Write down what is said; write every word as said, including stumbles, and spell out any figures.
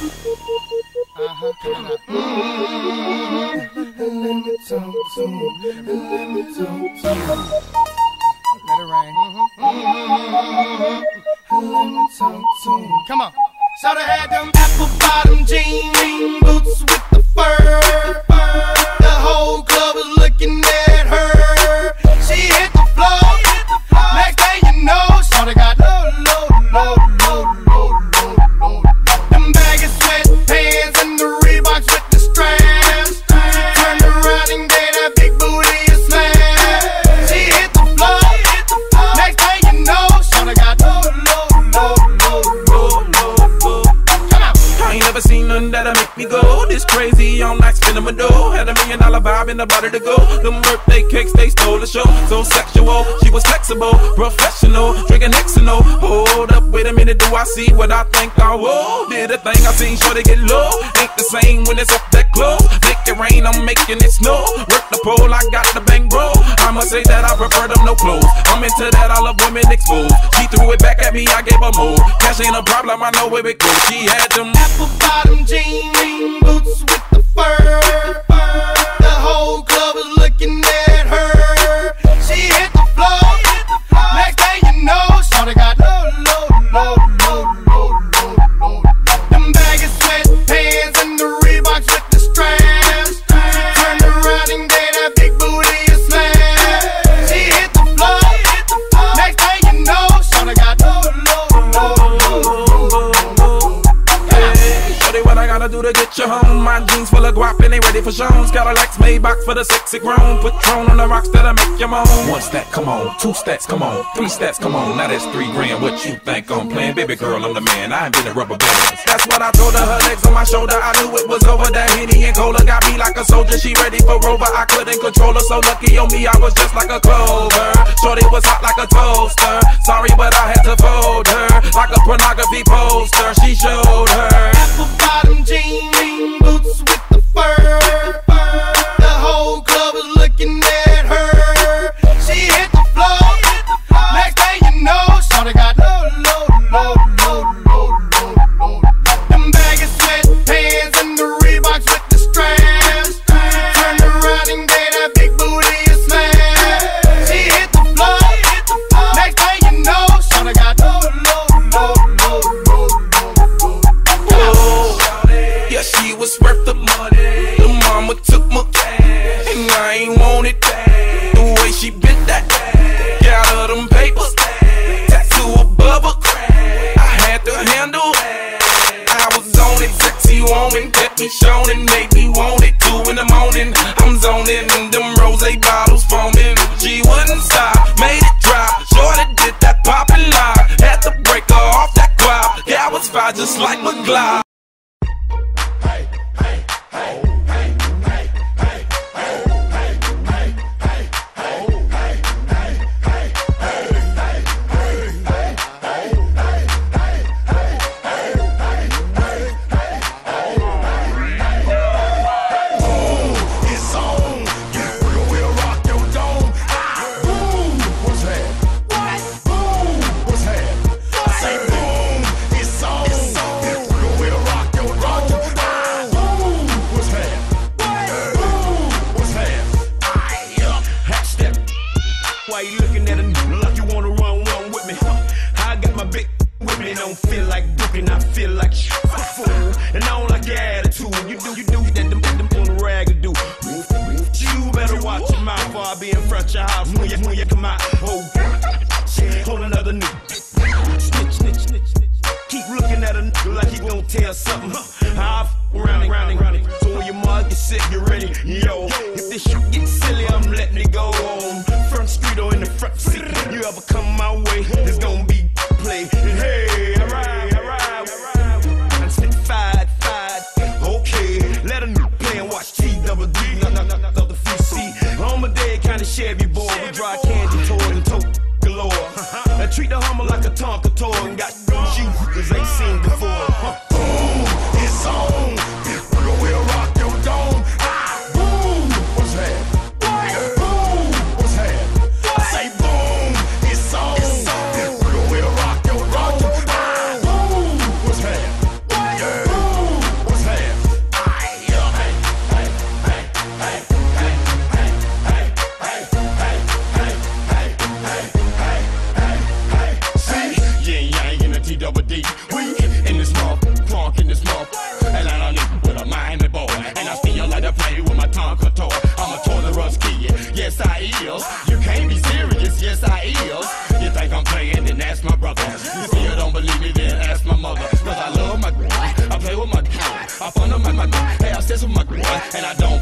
Uh-huh, come on up. And let me talk to you. And let me talk to you. Let it rain. And let me talk to you. Come on. So they had them apple bottom jean boots with the fur. The whole club was looking at her. She hit the floor. Next day you know, so they got low, low, low, low, low, low, low, low. Them baggy sweatpants and the Reeboks with the straps. Turned around and gave that big booty a slap. She hit the floor. Next day you know, so they got low, low, low, low, low, low, low. Come out. I ain't never seen nothing that'll make me go this crazy. I'm like spinning my dough. Had a million dollar vibe in the body to go. Them birthday cakes, they stole the show. So sexual, she was flexible, professional, drinking Hexano. Hold up, wait a minute, do I see what I think I will? Did a thing I seen, sure to get low. Ain't the same when it's up that close. Make it rain, I'm making it snow. Work the pole, I got the bang bro. I must say that I prefer them no clothes. I'm into that, I love women exposed. She threw it back at me, I gave her more. Cash ain't a problem, I know where it goes. She had them apple bottom jean boots with the fur. The whole club was looking at her. She hit the floor. Next day you know, so they got low, low, low, low, low, low, low. Them baggy sweatpants and the Reeboks with the straps. Turned around and gave that big booty a slap. She hit the floor. Next day you know, so they got low, low, low, low, low. Hey, show me what I gotta do to get you home. My jeans full of guap and they ready for shows. Got a Lex Maybach for the sexy grown. Patron on the rocks that'll make your moan. One stack, come on. Two stacks, come on. Three stacks, come on. Now that's three grand. What you think I'm playing? Baby girl, I'm the man. I ain't been a rubber band. That's what I told her. Her legs on my shoulder. I knew it was over. That Henny and Cola got me like a soldier. She ready for Rover. I couldn't control her. So lucky on me, I was just like a clover. Shorty was hot like a toaster. Sorry, but I had to fold her like a pornography poster. She showed her apple bottom jeans. Boots with the fur. The whole club was looking at her. She hit the floor. Next day you know, so they got low, low, low, low, low, low, low. Them baggy sweatpants and the Reeboks with the straps. Turned around and gave that big booty a slam. She hit the floor. Next day you know, so they got low, low, low, low, low, low, low. Yeah, she was worth the money. The mama took my cash, and I ain't want it back. The way she bit that ass, got her them papers, tattoo above her crack. I had to handle that. I was on it, sexy woman, kept me shown and made me want it. Two in the morning, I'm zoning, and them rose bottles foaming. She wouldn't stop, made it drop. Shorty did that poppin' lock. Had to break her off that guap. Yeah, I was fine just like my glide. my ears. You can't be serious, yes I is. You think I'm playing, then ask my brother. You still don't believe me, then ask my mother. Cause I love my girl, I play with my girl, I fun on my girl, hey I sit with my girl, and I don't